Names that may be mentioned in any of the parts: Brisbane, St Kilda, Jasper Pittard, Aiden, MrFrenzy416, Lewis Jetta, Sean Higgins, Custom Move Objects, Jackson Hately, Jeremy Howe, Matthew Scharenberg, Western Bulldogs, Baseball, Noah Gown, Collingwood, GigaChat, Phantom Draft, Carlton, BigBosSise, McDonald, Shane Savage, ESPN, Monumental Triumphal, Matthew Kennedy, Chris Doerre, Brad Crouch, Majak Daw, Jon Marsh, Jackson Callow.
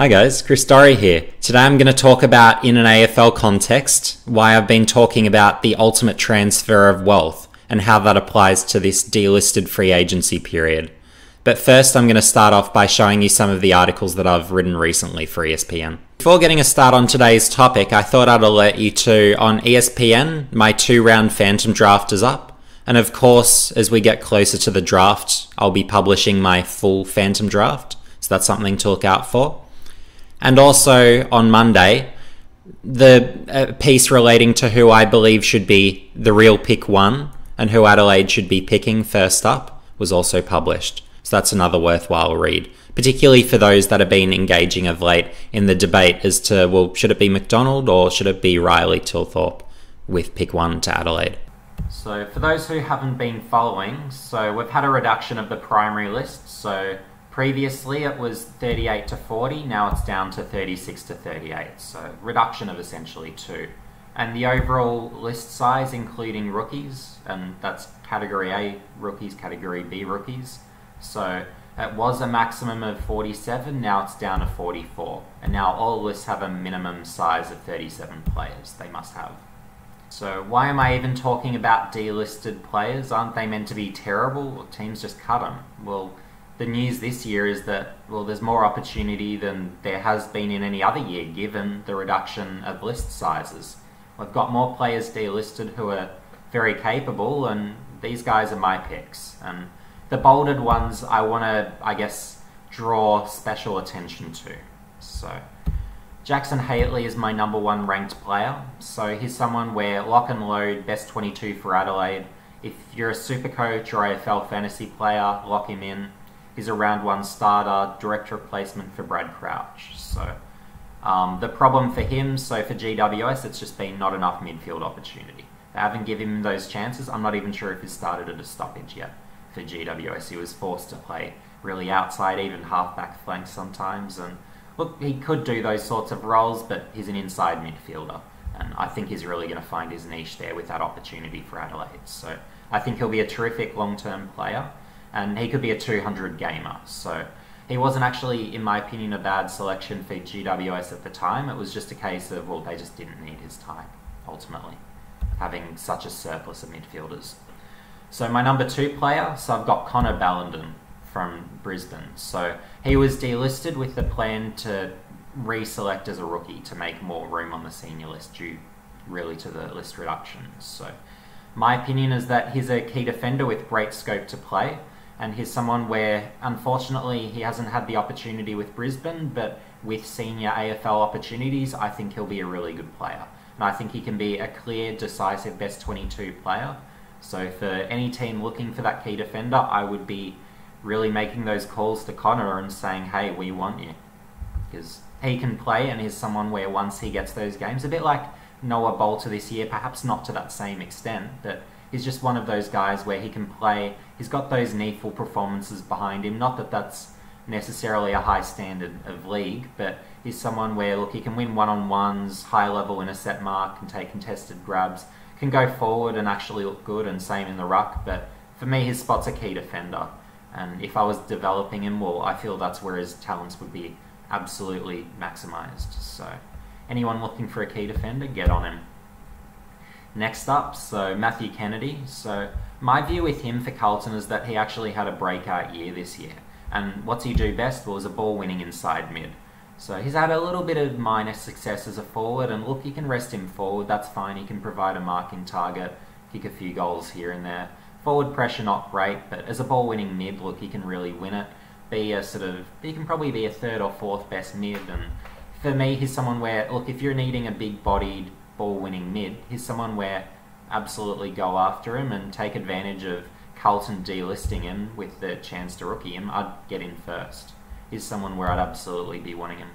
Hi guys, Chris Doerre here. Today I'm going to talk about, in an AFL context, why I've been talking about the ultimate transfer of wealth and how that applies to this delisted free agency period. But first I'm going to start off by showing you some of the articles that I've written recently for ESPN. Before getting a start on today's topic, I thought I'd alert you to, on ESPN, my 2-round Phantom Draft is up. And of course, as we get closer to the draft, I'll be publishing my full Phantom Draft, so that's something to look out for. And also on Monday, the piece relating to who I believe should be the real pick one and who Adelaide should be picking first up was also published. So that's another worthwhile read, particularly for those that have been engaging of late in the debate as to, well, should it be McDonald or should it be Riley Thilthorpe with pick one to Adelaide? So for those who haven't been following, so we've had a reduction of the primary list. So previously it was 38 to 40, now it's down to 36 to 38, so reduction of essentially 2. And the overall list size, including rookies, and that's Category A rookies, Category B rookies, so it was a maximum of 47, now it's down to 44. And now all lists have a minimum size of 37 players, they must have. So why am I even talking about delisted players? Aren't they meant to be terrible? Or teams just cut them? Well, the news this year is that, well, there's more opportunity than there has been in any other year given the reduction of list sizes. We've got more players delisted who are very capable, and these guys are my picks. And the bolded ones I want to, I guess, draw special attention to. So Jackson Hately is my #1 ranked player. So he's someone where lock and load, best 22 for Adelaide. If you're a super coach or AFL fantasy player, lock him in. He's a round 1 starter, direct replacement for Brad Crouch. So the problem for him, so for GWS, it's just been not enough midfield opportunity. They haven't given him those chances. I'm not even sure if he started at a stoppage yet for GWS. He was forced to play really outside, even half-back flank sometimes. And look, he could do those sorts of roles, but he's an inside midfielder. And I think he's really going to find his niche there with that opportunity for Adelaide. So I think he'll be a terrific long-term player. And he could be a 200 gamer, so he wasn't actually, in my opinion, a bad selection for GWS at the time. It was just a case of, well, they just didn't need his type, ultimately, having such a surplus of midfielders. So my #2 player, so I've got Connor Ballenden from Brisbane. So he was delisted with the plan to reselect as a rookie to make more room on the senior list due really to the list reductions. So my opinion is that he's a key defender with great scope to play. And he's someone where, unfortunately, he hasn't had the opportunity with Brisbane, but with senior AFL opportunities, I think he'll be a really good player. And I think he can be a clear, decisive best 22 player. So for any team looking for that key defender, I would be really making those calls to Connor and saying, hey, we want you. Because he can play, and he's someone where once he gets those games, a bit like Noah Bolter this year, perhaps not to that same extent, but he's just one of those guys where he can play. He's got those needful performances behind him. Not that that's necessarily a high standard of league, but he's someone where, look, he can win one-on-ones, high level intercept mark, can take contested grabs, can go forward and actually look good, and same in the ruck. But for me, his spot's a key defender. And if I was developing him, well, I feel that's where his talents would be absolutely maximised. So anyone looking for a key defender, get on him. Next up, so Matthew Kennedy. So my view with him for Carlton is that he actually had a breakout year this year. And what's he do best was a ball-winning inside mid. So he's had a little bit of minor success as a forward, and look, you can rest him forward, that's fine. He can provide a marking target, kick a few goals here and there. Forward pressure not great, but as a ball-winning mid, look, he can really win it. He can probably be a 3rd or 4th best mid. And for me, he's someone where, look, if you're needing a big-bodied, ball-winning mid, he's someone where absolutely go after him and take advantage of Carlton delisting him with the chance to rookie him. I'd get in first. He's someone where I'd absolutely be wanting him.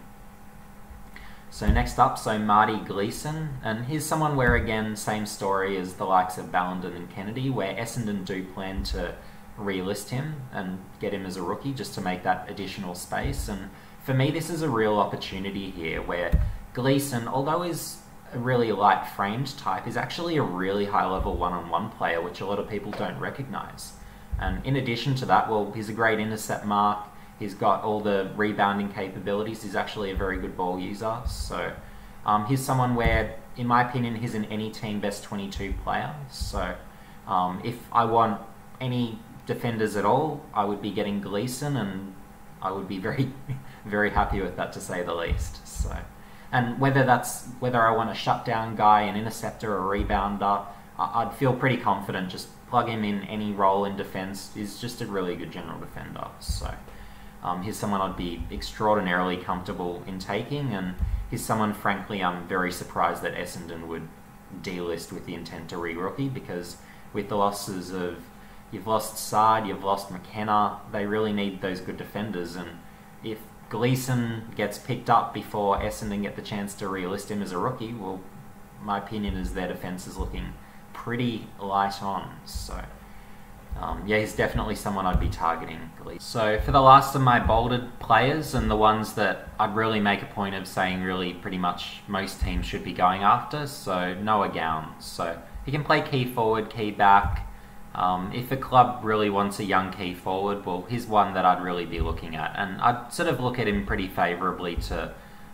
So next up, so Marty Gleeson, and he's someone where, again, same story as the likes of Ballenden and Kennedy, where Essendon do plan to relist him and get him as a rookie just to make that additional space. And for me, this is a real opportunity here where Gleeson, although he's a really light framed type, is actually a really high level one-on-one player, which a lot of people don't recognise. And in addition to that, well, he's a great intercept mark, He's got all the rebounding capabilities. He's actually a very good ball user. So he's someone where, in my opinion, he's an any team best 22 player. So if I want any defenders at all, I would be getting Gleeson, and I would be very, very happy with that, to say the least. So, and whether I want a shutdown guy, an interceptor, a rebounder, I'd feel pretty confident. Just plug him in any role in defence. He's just a really good general defender. So. He's someone I'd be extraordinarily comfortable in taking, and he's someone, frankly, I'm very surprised that Essendon would delist with the intent to re-rookie, because with the losses of, you've lost Saad, you've lost McKenna, they really need those good defenders, and if Gleeson gets picked up before Essendon get the chance to relist him as a rookie, well, my opinion is their defence is looking pretty light on, so... yeah, he's definitely someone I'd be targeting. So for the last of my bolded players, and the ones that I'd really make a point of saying really pretty much most teams should be going after, so Noah Gown. So he can play key forward, key back. If a club really wants a young key forward, well, he's one that I'd really be looking at. And I'd sort of look at him pretty favourably to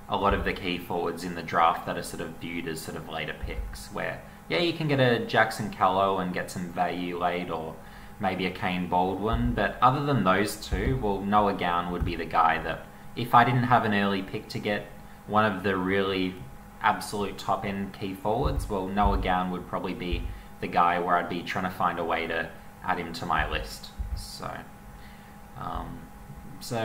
a lot of the key forwards in the draft that are sort of viewed as sort of later picks, where, yeah, you can get a Jackson Callow and get some value late, or maybe a Kane Baldwin, but other than those two, well, Noah Gown would be the guy that, if I didn't have an early pick to get one of the really absolute top-end key forwards, well, Noah Gown would probably be the guy where I'd be trying to find a way to add him to my list. So,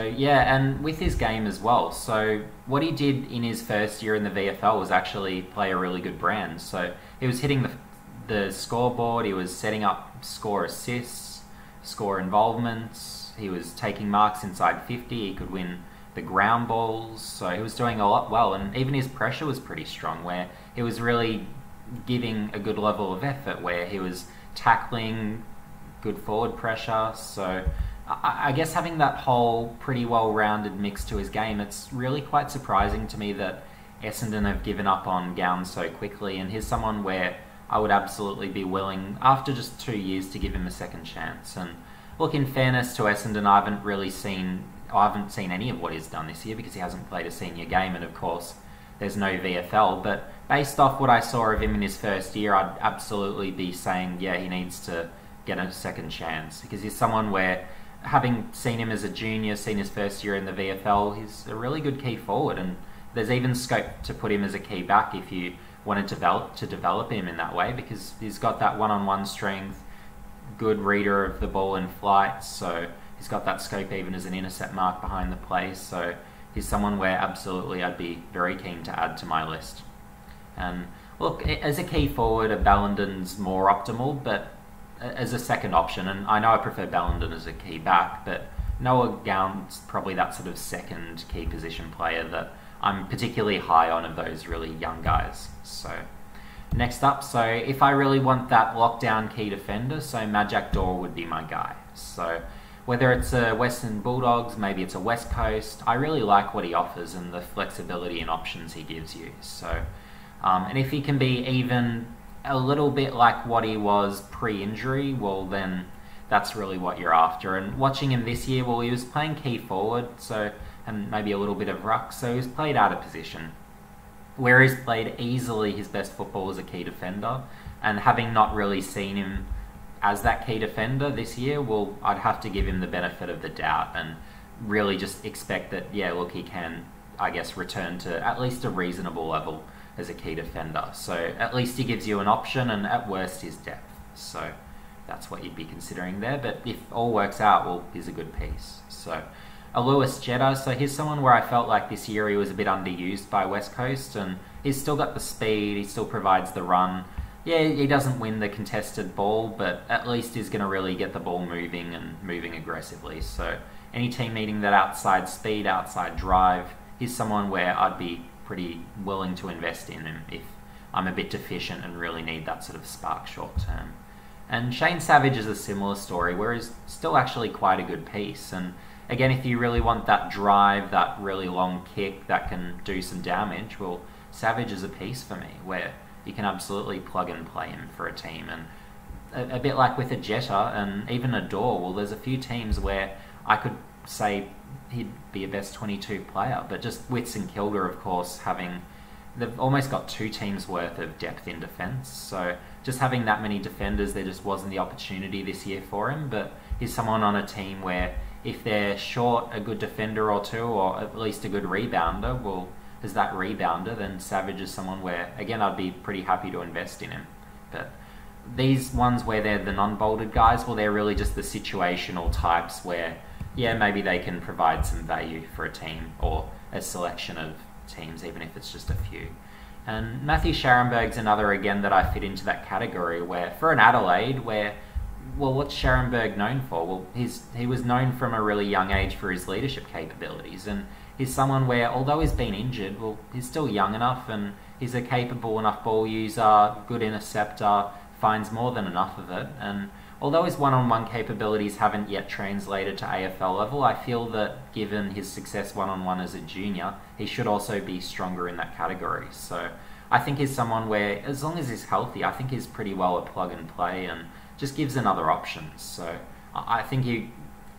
yeah, and with his game as well, so what he did in his first year in the VFL was actually play a really good brand. So he was hitting the scoreboard, he was setting up score assists, score involvements, he was taking marks inside 50, he could win the ground balls, so he was doing a lot well, and even his pressure was pretty strong, where he was really giving a good level of effort, where he was tackling, good forward pressure, so I guess having that whole pretty well-rounded mix to his game, it's really quite surprising to me that Essendon have given up on Gown so quickly, and he's someone where I would absolutely be willing, after just 2 years, to give him a second chance. And look, in fairness to Essendon, I haven't seen any of what he's done this year, because he hasn't played a senior game, and of course there's no VFL, but based off what I saw of him in his first year, I'd absolutely be saying, yeah, he needs to get a second chance, because he's someone where, having seen him as a junior, seen his first year in the VFL, he's a really good key forward, and there's even scope to put him as a key back if you wanted to develop him in that way, because he's got that one-on-one strength, good reader of the ball in flight, so he's got that scope even as an intercept mark behind the play, so he's someone where absolutely I'd be very keen to add to my list. And look, as a key forward, a Ballenden's more optimal, but as a second option, and I know I prefer Ballenden as a key back, but Noah Gown's probably that sort of second key position player that I'm particularly high on of those really young guys. So next up, so if I really want that lockdown key defender, so Majak Daw would be my guy. So whether it's a Western Bulldogs, maybe it's a West Coast, I really like what he offers and the flexibility and options he gives you. So and if he can be even a little bit like what he was pre-injury, well then that's really what you're after. And watching him this year, well, he was playing key forward, so, and maybe a little bit of ruck, so he's played out of position, where he's played easily his best football as a key defender, and having not really seen him as that key defender this year, well, I'd have to give him the benefit of the doubt and really just expect that, yeah, look, he can, I guess, return to at least a reasonable level as a key defender. So at least he gives you an option, and at worst his depth. So that's what you'd be considering there, but if all works out, well, he's a good piece. So a Lewis Jetta, so he's someone where I felt like this year he was a bit underused by West Coast, and he's still got the speed, he still provides the run. Yeah, he doesn't win the contested ball, but at least he's going to really get the ball moving and moving aggressively. So any team needing that outside speed, outside drive, he's someone where I'd be pretty willing to invest in him if I'm a bit deficient and really need that sort of spark short term. And Shane Savage is a similar story, where he's still actually quite a good piece, and again, if you really want that drive, that really long kick that can do some damage, well, Savage is a piece for me, where you can absolutely plug and play him for a team. And a bit like with a Jetta and even a Daw, well, there's a few teams where I could say he'd be a best 22 player, but just with St Kilda, of course, having... They've almost got two teams' worth of depth in defence, so just having that many defenders, there just wasn't the opportunity this year for him, but he's someone on a team where if they're short a good defender or two, or at least a good rebounder, well, as that rebounder, then Savage is someone where, again, I'd be pretty happy to invest in him. But these ones where they're the non-bolted guys, well, they're really just the situational types where, yeah, maybe they can provide some value for a team or a selection of teams, even if it's just a few. And Matthew Scharenberg's another, again, that I fit into that category where, for an Adelaide, where, well, what's Scharenberg known for? Well, he was known from a really young age for his leadership capabilities, and he's someone where, although he's been injured, well, he's still young enough and he's a capable enough ball user, good interceptor, finds more than enough of it. And although his one-on-one capabilities haven't yet translated to AFL level, I feel that given his success one-on-one as a junior, he should also be stronger in that category. So I think he's someone where, as long as he's healthy, I think he's pretty well a plug-and-play and just gives another option. So I think he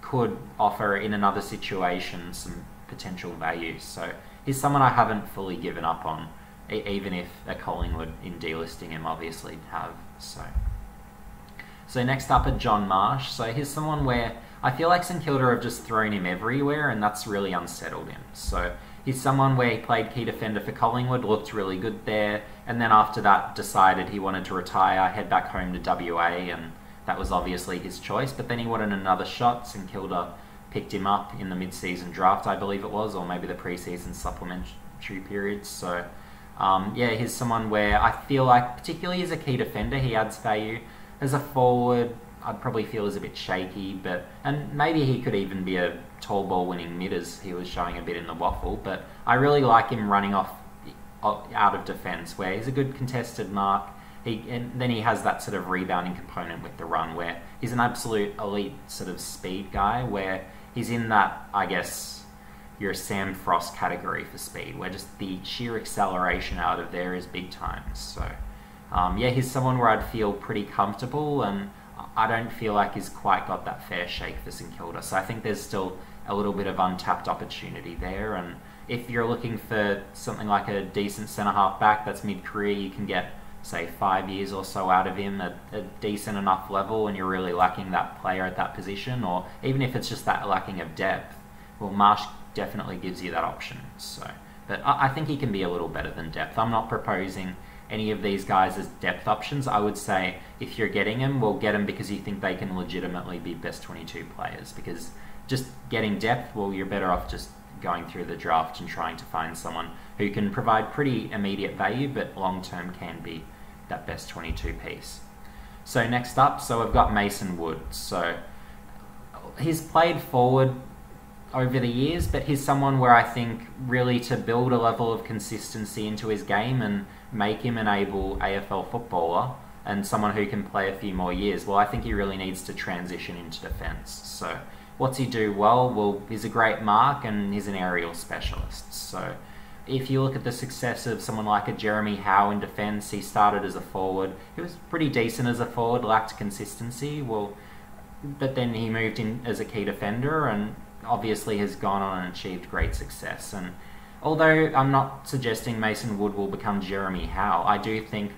could offer, in another situation, some potential value. So he's someone I haven't fully given up on, even if a Collingwood in delisting him obviously have. So next up are John Marsh. So he's someone where I feel like St Kilda have just thrown him everywhere, and that's really unsettled him. So he's someone where he played key defender for Collingwood, looked really good there, and then after that decided he wanted to retire, head back home to WA, and that was obviously his choice. But then he wanted another shot. St Kilda picked him up in the mid-season draft, I believe it was, or maybe the pre-season supplementary period. So yeah, he's someone where I feel like, particularly as a key defender, he adds value. As a forward, I'd probably feel is a bit shaky, but and maybe he could even be a tall ball winning mid, as he was showing a bit in the waffle. But I really like him running off out of defence, where he's a good contested mark. And then he has that sort of rebounding component with the run, where he's an absolute elite sort of speed guy, where he's in that, I guess, your Sam Frost category for speed, where just the sheer acceleration out of there is big time. So. Yeah, he's someone where I'd feel pretty comfortable, and I don't feel like he's quite got that fair shake for St Kilda. So I think there's still a little bit of untapped opportunity there. And if you're looking for something like a decent centre-half back that's mid-career, you can get, say, 5 years or so out of him at a decent enough level, and you're really lacking that player at that position, or even if it's just that lacking of depth, well, Marsh definitely gives you that option. So, but I think he can be a little better than depth. I'm not proposing any of these guys as depth options. I would say if you're getting them, well, get them because you think they can legitimately be best 22 players, because just getting depth, well, you're better off just going through the draft and trying to find someone who can provide pretty immediate value, but long-term can be that best 22 piece. So next up, so we've got Mason Wood. So he's played forward over the years, but he's someone where I think really to build a level of consistency into his game and make him an able AFL footballer and someone who can play a few more years, well, I think he really needs to transition into defence. So what's he do well? Well, he's a great mark and he's an aerial specialist. So if you look at the success of someone like a Jeremy Howe in defence, he started as a forward. He was pretty decent as a forward, lacked consistency, well, but then he moved in as a key defender and obviously has gone on and achieved great success. And although I'm not suggesting Mason Wood will become Jeremy Howe, I do think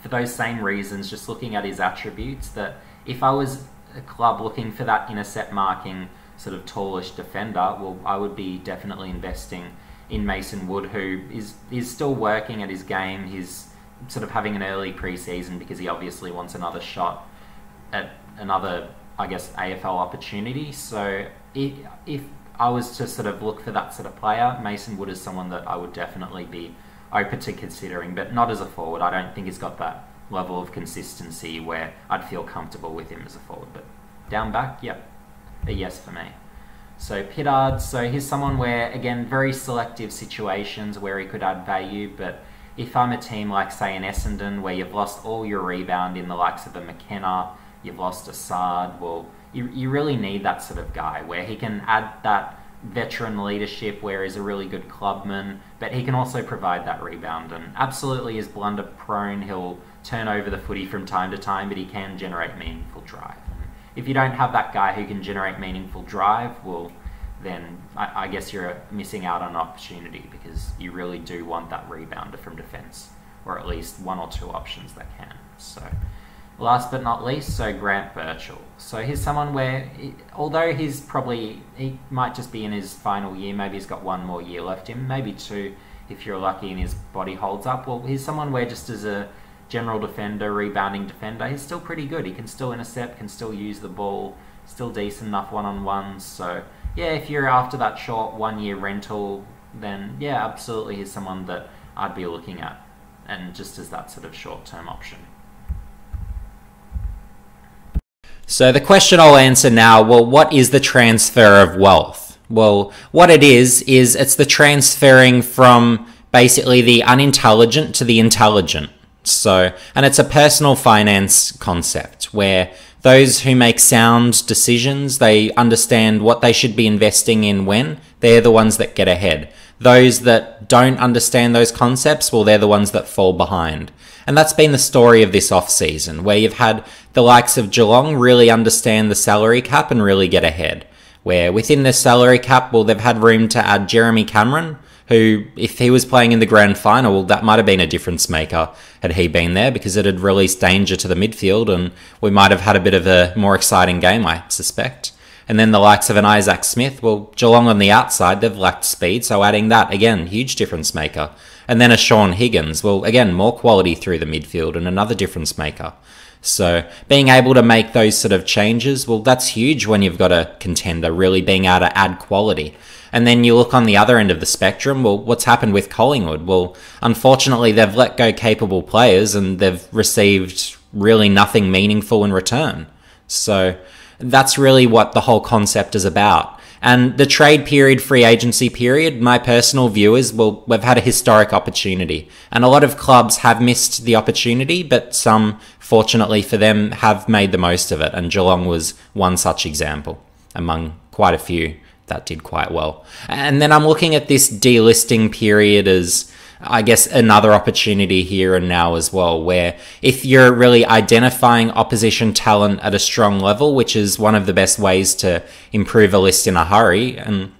for those same reasons, just looking at his attributes, that if I was a club looking for that intercept marking sort of tallish defender, well, I would be definitely investing in Mason Wood, who is still working at his game. He's sort of having an early pre-season because he obviously wants another shot at another, I guess, AFL opportunity. So if I was to sort of look for that sort of player, Mason Wood is someone that I would definitely be open to considering, but not as a forward. I don't think he's got that level of consistency where I'd feel comfortable with him as a forward. But down back, yep, a yes for me. So Pittard, so he's someone where, again, very selective situations where he could add value, but if I'm a team like, say, in Essendon, where you've lost all your rebound in the likes of a McKenna, you've lost a Saad, well, you really need that sort of guy where he can add that veteran leadership, where he's a really good clubman, but he can also provide that rebound, and absolutely is blunder prone. He'll turn over the footy from time to time, but he can generate meaningful drive. And if you don't have that guy who can generate meaningful drive, well, then I guess you're missing out on an opportunity, because you really do want that rebounder from defence, or at least one or two options that can. So last but not least, so Grant Birchall. So he's someone where, although he's probably, he might just be in his final year, maybe he's got one more year left him, maybe two if you're lucky and his body holds up. Well, he's someone where just as a general defender, rebounding defender, he's still pretty good. He can still intercept, can still use the ball, still decent enough one-on-ones. So yeah, if you're after that short one-year rental, then yeah, absolutely he's someone that I'd be looking at, and just as that sort of short-term option. So the question I'll answer now, well, what is the transfer of wealth? Well, what it is it's the transferring from basically the unintelligent to the intelligent. So, and it's a personal finance concept where those who make sound decisions, they understand what they should be investing in when, they're the ones that get ahead. Those that don't understand those concepts, well, they're the ones that fall behind. And that's been the story of this off-season, where you've had the likes of Geelong really understand the salary cap and really get ahead. Where within the salary cap, well, they've had room to add Jeremy Cameron, who, if he was playing in the grand final, well, that might have been a difference maker had he been there, because it had released danger to the midfield and we might have had a bit of a more exciting game, I suspect. And then the likes of an Isaac Smith, well, Geelong on the outside, they've lacked speed, so adding that, again, huge difference maker. And then a Sean Higgins, well, again, more quality through the midfield and another difference maker. So being able to make those sort of changes, well, that's huge when you've got a contender, really being able to add quality. And then you look on the other end of the spectrum, well, what's happened with Collingwood? Well, unfortunately, they've let go capable players and they've received really nothing meaningful in return. So that's really what the whole concept is about. And the trade period, free agency period, my personal view is, well, we've had a historic opportunity. And a lot of clubs have missed the opportunity, but some, fortunately for them, have made the most of it. And Geelong was one such example among quite a few that did quite well. And then I'm looking at this delisting period as, I guess, another opportunity here and now as well, where if you're really identifying opposition talent at a strong level, which is one of the best ways to improve a list in a hurry, and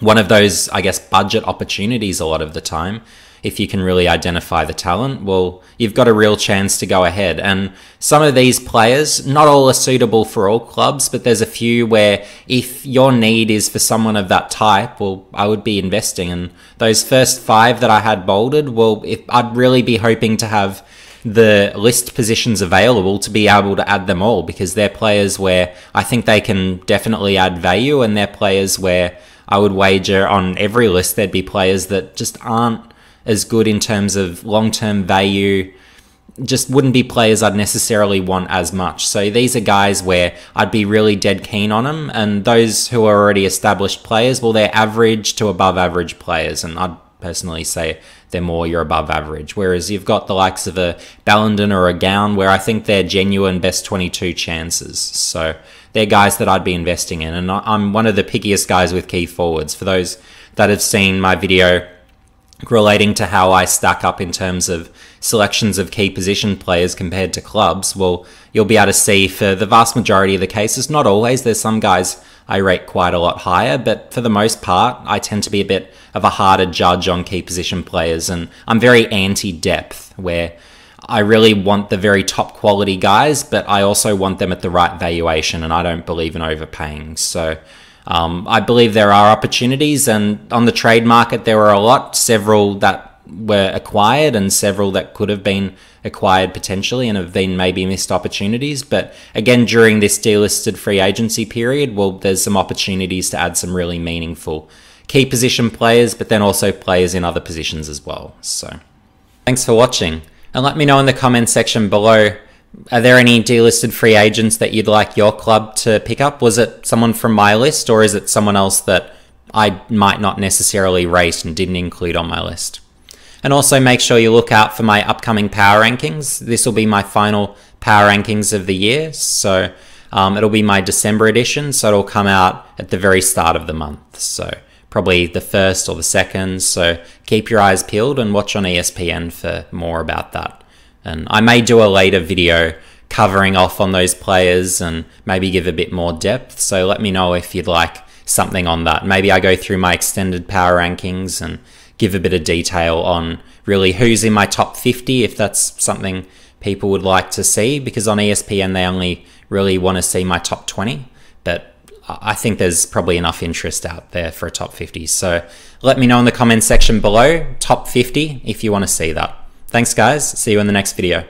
one of those, I guess, budget opportunities a lot of the time, if you can really identify the talent, well, you've got a real chance to go ahead. And some of these players, not all are suitable for all clubs, but there's a few where if your need is for someone of that type, well, I would be investing. And those first five that I had bolded, well, if I'd really be hoping to have the list positions available to be able to add them all, because they're players where I think they can definitely add value, and they're players where I would wager on every list there'd be players that just aren't as good in terms of long-term value, just wouldn't be players I'd necessarily want as much. So these are guys where I'd be really dead keen on them, and those who are already established players, well, they're average to above average players, and I'd personally say they're more your above average, whereas you've got the likes of a Ballenden or a Gown where I think they're genuine best 22 chances. So they're guys that I'd be investing in, and I'm one of the pickiest guys with key forwards. For those that have seen my video relating to how I stack up in terms of selections of key position players compared to clubs, well, you'll be able to see for the vast majority of the cases, not always, there's some guys I rate quite a lot higher, but for the most part, I tend to be a bit of a harder judge on key position players, and I'm very anti-depth, where I really want the very top quality guys, but I also want them at the right valuation, and I don't believe in overpaying. So I believe there are opportunities, and on the trade market there were a lot, several that were acquired and several that could have been acquired potentially and have been maybe missed opportunities. But again, during this delisted free agency period, well, there's some opportunities to add some really meaningful key position players, but then also players in other positions as well. So thanks for watching, and let me know in the comment section below, are there any delisted free agents that you'd like your club to pick up? Was it someone from my list, or is it someone else that I might not necessarily rate and didn't include on my list? And also make sure you look out for my upcoming power rankings. This will be my final power rankings of the year, so it'll be my December edition, so it'll come out at the very start of the month, so probably the 1st or the 2nd, so keep your eyes peeled and watch on ESPN for more about that. And I may do a later video covering off on those players and maybe give a bit more depth. So let me know if you'd like something on that. Maybe I go through my extended power rankings and give a bit of detail on really who's in my top 50, if that's something people would like to see, because on ESPN they only really want to see my top 20, but I think there's probably enough interest out there for a top 50. So let me know in the comments section below, top 50, if you want to see that. Thanks guys, see you in the next video.